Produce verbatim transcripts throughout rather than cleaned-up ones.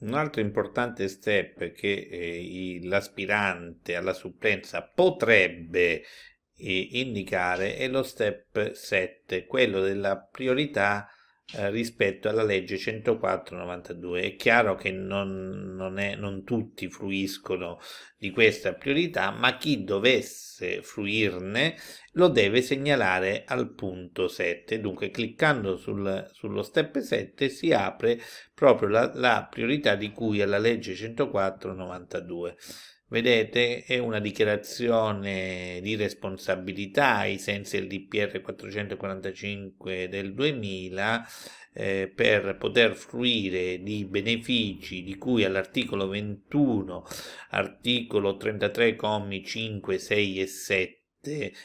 Un altro importante step che eh, l'aspirante alla supplenza potrebbe eh, indicare è lo step sette, quello della priorità eh, rispetto alla legge centoquattro novantadue. È chiaro che non, non, è, non tutti fruiscono di questa priorità, ma chi dovesse fruirne lo deve segnalare al punto sette. Dunque, cliccando sul, sullo step sette si apre proprio la, la priorità di cui alla legge centoquattro novantadue. Vedete, è una dichiarazione di responsabilità ai sensi del D P R quattrocentoquarantacinque del duemila eh, per poter fruire di benefici di cui all'articolo ventuno, articolo trentatré, commi cinque, sei e sette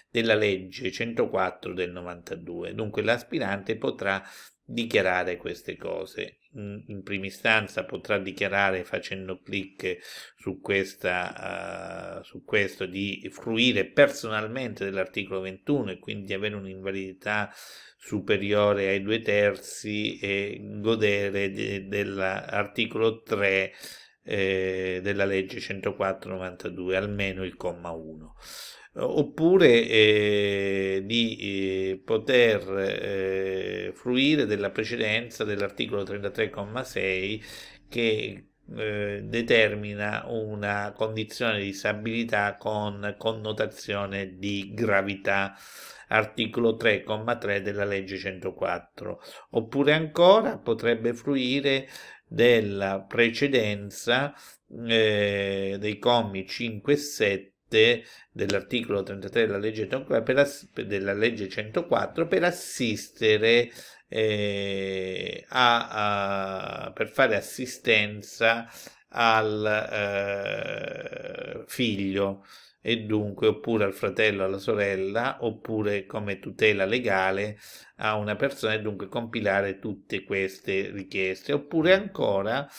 della legge centoquattro del novantadue. Dunque l'aspirante potrà dichiarare queste cose. In prima istanza potrà dichiarare, facendo clic su questa uh, su questo, di fruire personalmente dell'articolo ventuno e quindi avere un'invalidità superiore ai due terzi e godere de dell'articolo tre eh, della legge centoquattro novantadue, almeno il comma uno. Oppure eh, di eh, poter eh, fruire della precedenza dell'articolo trentatré comma sei che eh, determina una condizione di disabilità con connotazione di gravità, articolo tre comma tre della legge centoquattro. Oppure ancora potrebbe fruire della precedenza eh, dei commi cinque e sette dell'articolo trentatré della legge centoquattro per assistere eh, a, a per fare assistenza al eh, figlio, e dunque, oppure al fratello, alla sorella, oppure come tutela legale a una persona, e dunque compilare tutte queste richieste. Oppure ancora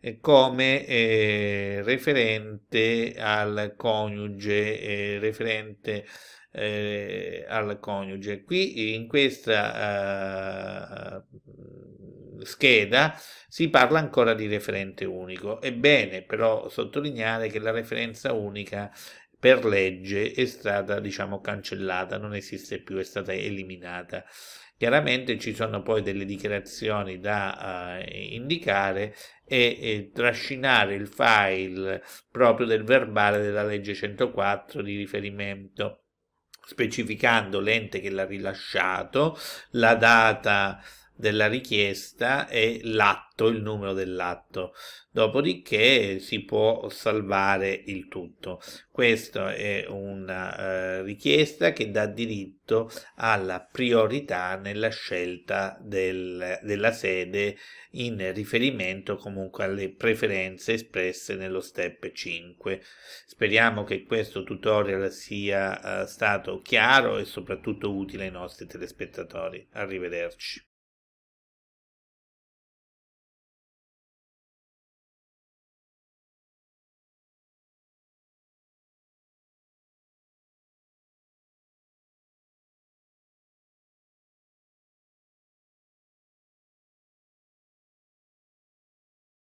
eh, come eh, referente al coniuge, eh, referente eh, al coniuge. Qui in questa eh, scheda si parla ancora di referente unico. È bene però sottolineare che la referenza unica per legge è stata, diciamo, cancellata, non esiste più, è stata eliminata. Chiaramente ci sono poi delle dichiarazioni da uh, indicare e, e trascinare il file proprio del verbale della legge centoquattro di riferimento, specificando l'ente che l'ha rilasciato, la data della richiesta e l'atto, il numero dell'atto. Dopodiché si può salvare il tutto. Questa è una eh, richiesta che dà diritto alla priorità nella scelta del, della sede, in riferimento comunque alle preferenze espresse nello step cinque. Speriamo che questo tutorial sia eh, stato chiaro e soprattutto utile ai nostri telespettatori. Arrivederci.